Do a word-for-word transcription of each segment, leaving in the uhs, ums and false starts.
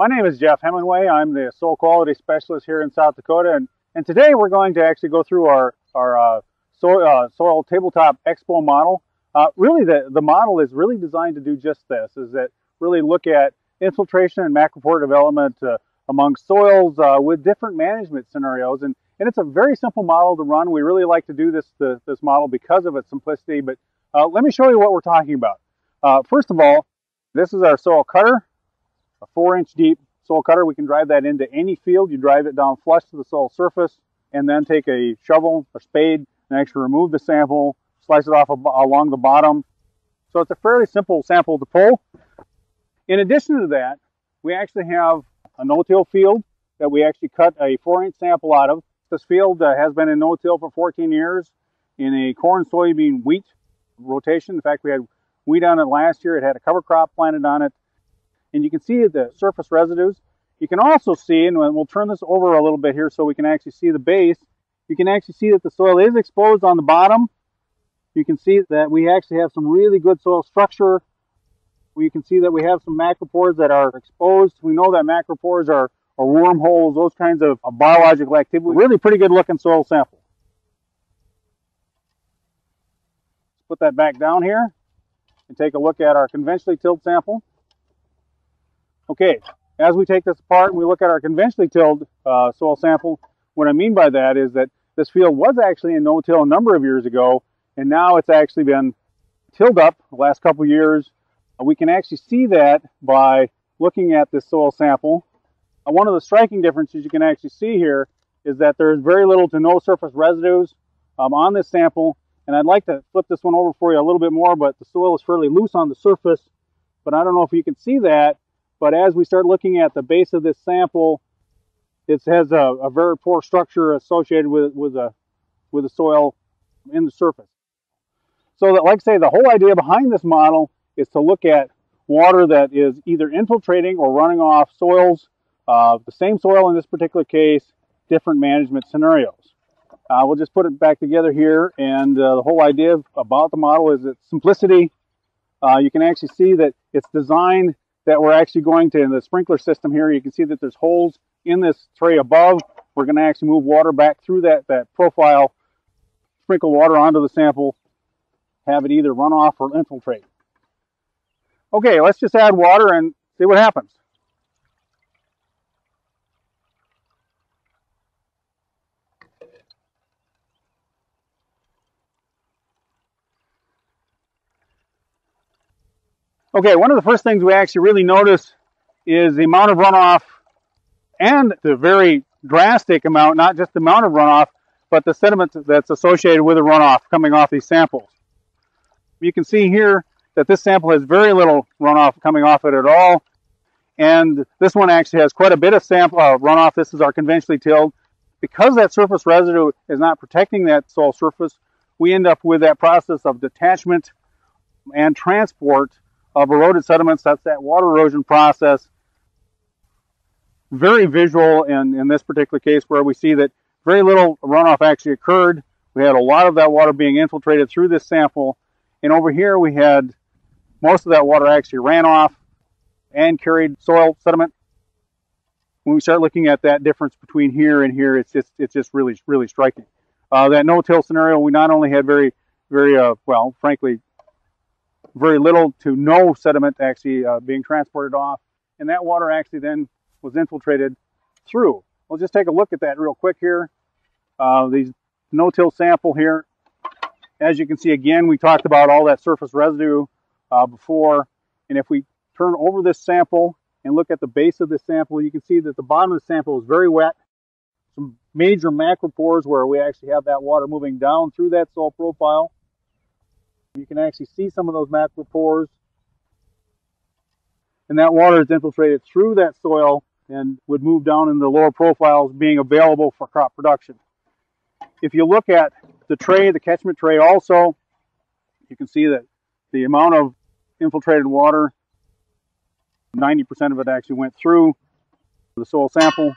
My name is Jeff Hemenway. I'm the soil quality specialist here in South Dakota, and, and today we're going to actually go through our, our uh, soil, uh, soil Tabletop Expo model. Uh, really, the, the model is really designed to do just this, is that really look at infiltration and macropore development uh, among soils uh, with different management scenarios. And, and it's a very simple model to run. We really like to do this, the, this model because of its simplicity, but uh, let me show you what we're talking about. Uh, first of all, this is our soil cutter. A four inch deep soil cutter. We can drive that into any field. You drive it down flush to the soil surface and then take a shovel or spade and actually remove the sample, slice it off along the bottom. So it's a fairly simple sample to pull. In addition to that, we actually have a no-till field that we actually cut a four inch sample out of. This field uh, has been in no-till for fourteen years in a corn, soybean, wheat rotation. In fact, we had wheat on it last year. It had a cover crop planted on it. And you can see the surface residues. You can also see, and we'll turn this over a little bit here so we can actually see the base. You can actually see that the soil is exposed on the bottom. You can see that we actually have some really good soil structure. You can see that we have some macropores that are exposed. We know that macropores are, are wormholes, those kinds of biological activity. Really pretty good looking soil sample. Put that back down here and take a look at our conventionally tilled sample. Okay, as we take this apart and we look at our conventionally tilled uh, soil sample, what I mean by that is that this field was actually in no-till a number of years ago, and now it's actually been tilled up the last couple years. We can actually see that by looking at this soil sample. Uh, one of the striking differences you can actually see here is that there's very little to no surface residues um, on this sample, and I'd like to flip this one over for you a little bit more, but the soil is fairly loose on the surface, but I don't know if you can see that. But as we start looking at the base of this sample, it has a, a very poor structure associated with, with, a, with the soil in the surface. So that, like I say, the whole idea behind this model is to look at water that is either infiltrating or running off soils, uh, the same soil in this particular case, different management scenarios. Uh, we'll just put it back together here, and uh, the whole idea about the model is its simplicity. Uh, you can actually see that it's designed that we're actually going to, in the sprinkler system here, you can see that there's holes in this tray above. We're going to actually move water back through that, that profile, sprinkle water onto the sample, have it either run off or infiltrate. Okay, let's just add water and see what happens. Okay, one of the first things we actually really notice is the amount of runoff, and the very drastic amount, not just the amount of runoff, but the sediment that's associated with the runoff coming off these samples. You can see here that this sample has very little runoff coming off it at all, and this one actually has quite a bit of sample uh, runoff. This is our conventionally tilled. Because that surface residue is not protecting that soil surface, we end up with that process of detachment and transport of eroded sediments. That's that water erosion process. Very visual in, in this particular case, where we see that very little runoff actually occurred. We had a lot of that water being infiltrated through this sample. And over here we had most of that water actually ran off and carried soil sediment. When we start looking at that difference between here and here, it's just, it's just really, really striking. Uh, that no-till scenario, we not only had very, very, uh, well, frankly, very little to no sediment actually uh, being transported off, and that water actually then was infiltrated through. We'll just take a look at that real quick here. Uh, these no-till sample here, as you can see, again, we talked about all that surface residue uh, before, and if we turn over this sample and look at the base of this sample, you can see that the bottom of the sample is very wet, some major macropores where we actually have that water moving down through that soil profile. You can actually see some of those macropores, and that water is infiltrated through that soil and would move down in the lower profiles, being available for crop production. If you look at the tray, the catchment tray also, you can see that the amount of infiltrated water, ninety percent of it actually went through the soil sample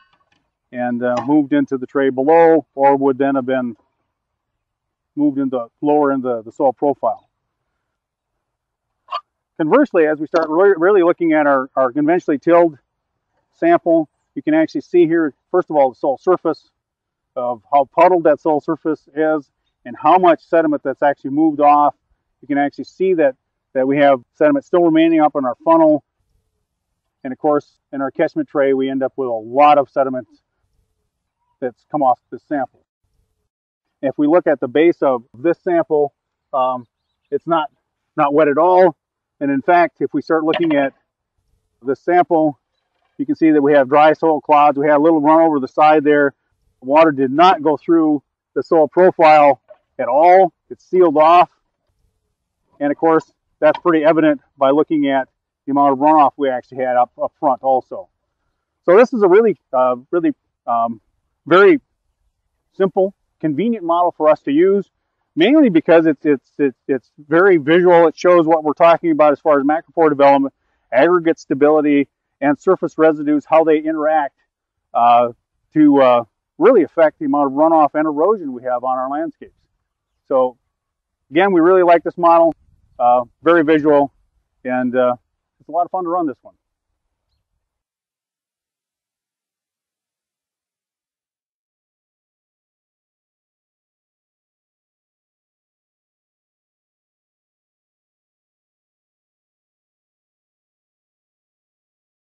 and uh, moved into the tray below, or would then have been moved into lower in the, the soil profile. Conversely, as we start really looking at our, our conventionally tilled sample, you can actually see here, first of all, the soil surface of how puddled that soil surface is and how much sediment that's actually moved off. You can actually see that, that we have sediment still remaining up in our funnel. And of course, in our catchment tray, we end up with a lot of sediment that's come off this sample. If we look at the base of this sample, um, it's not, not wet at all. And in fact, if we start looking at this sample, you can see that we have dry soil clods. We had a little run over the side there. Water did not go through the soil profile at all. It's sealed off. And of course, that's pretty evident by looking at the amount of runoff we actually had up, up front also. So this is a really, uh, really um, very simple, convenient model for us to use, mainly because it's, it's, it's, it's very visual. It shows what we're talking about as far as macropore development, aggregate stability, and surface residues, how they interact uh, to uh, really affect the amount of runoff and erosion we have on our landscapes. So again, we really like this model, uh, very visual, and uh, it's a lot of fun to run this one.